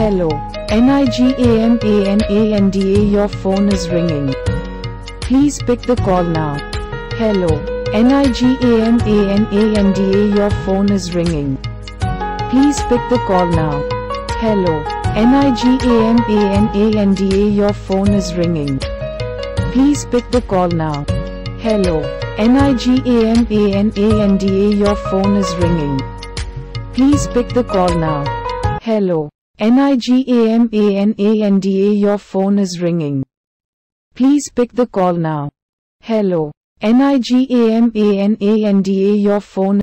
Hello, Nigamananda, your phone is ringing. Please pick the call now. Hello, Nigamananda, your phone is ringing. Please pick the call now. Hello, Nigamananda, your phone is ringing. Please pick the call now. Hello, Nigamananda, your phone is ringing. Please pick the call now. Hello, Nigamananda, your phone is ringing. Please pick the call now. Hello, Nigamananda, your phone